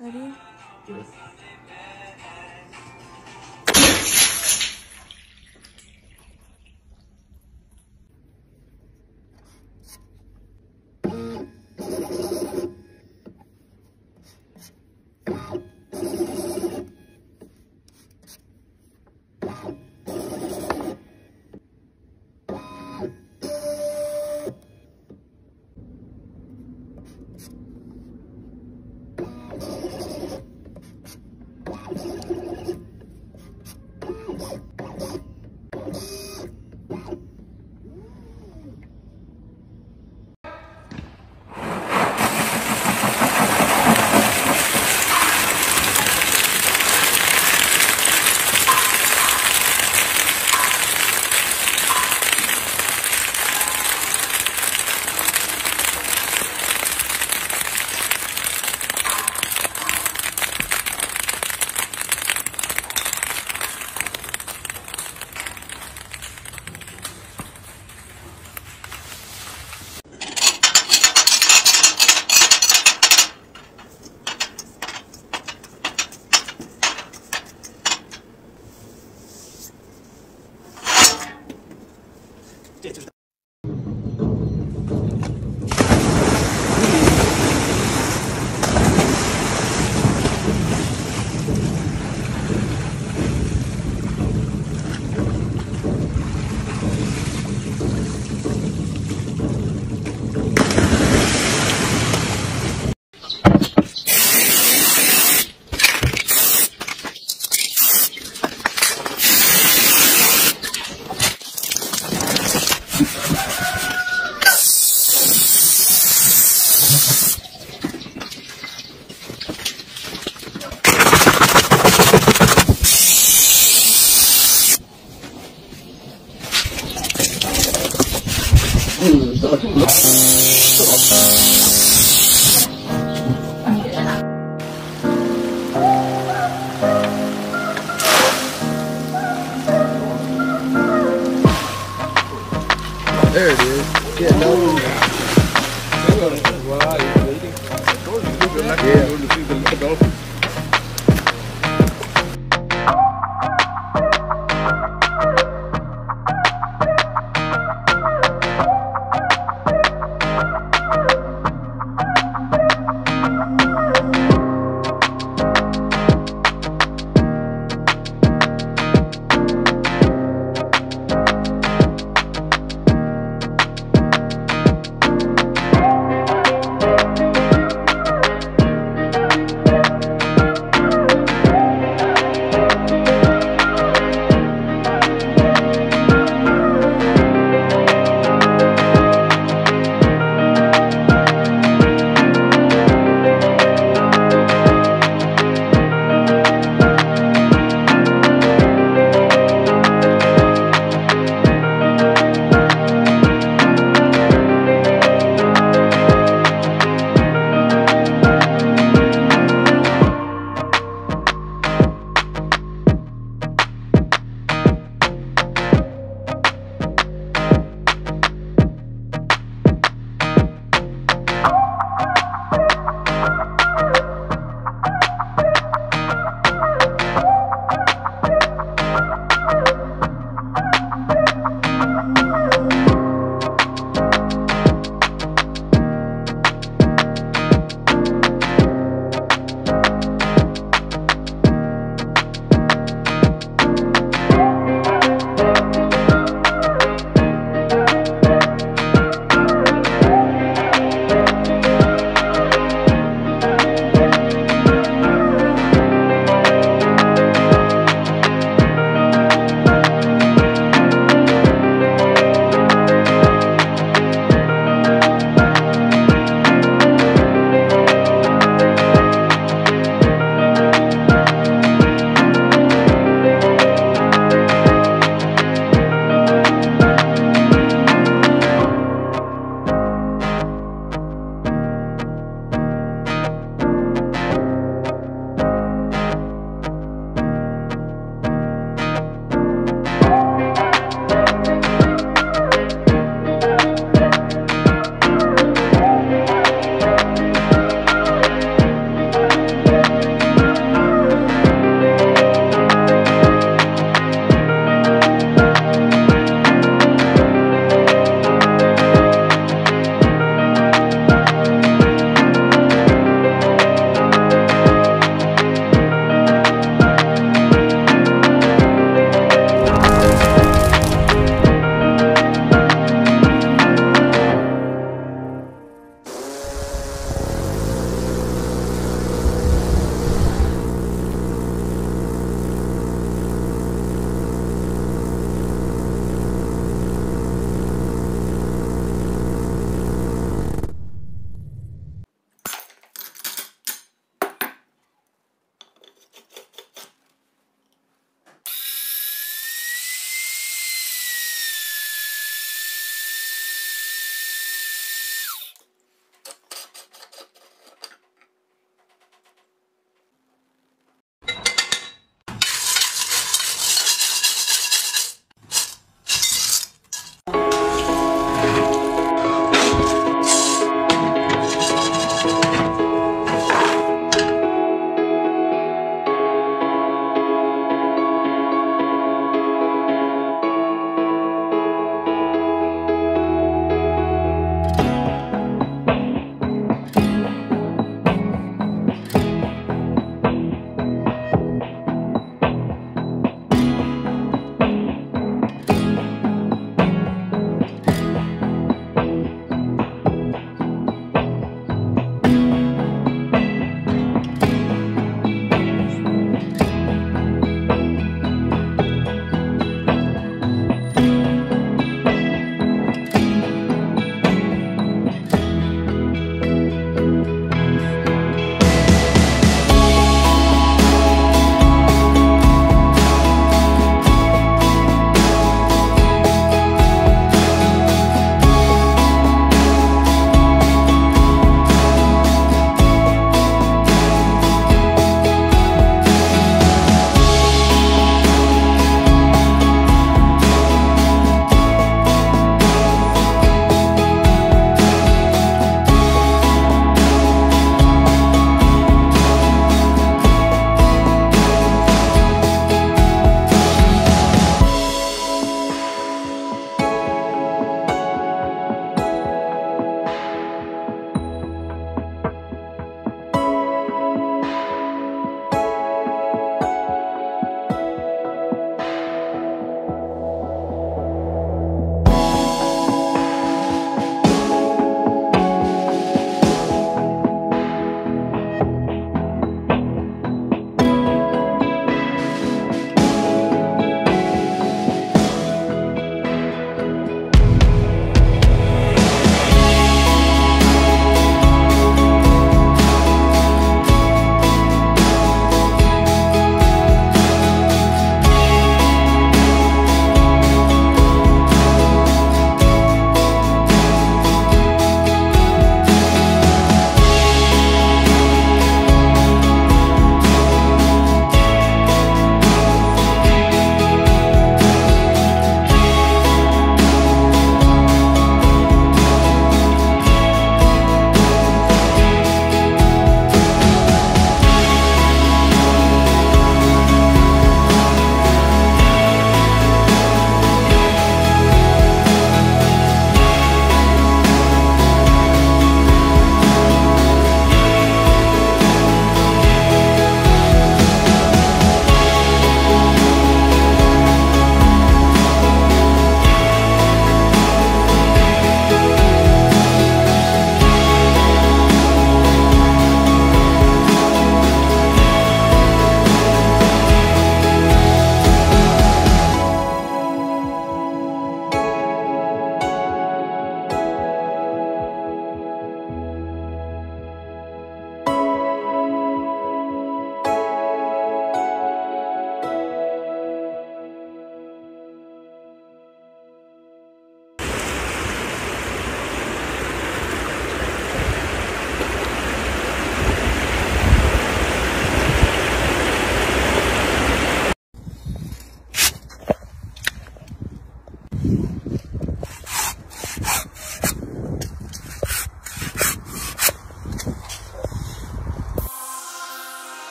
Ready? Yes. There it is. Yeah, no. Wow, you're bleeding. Yeah.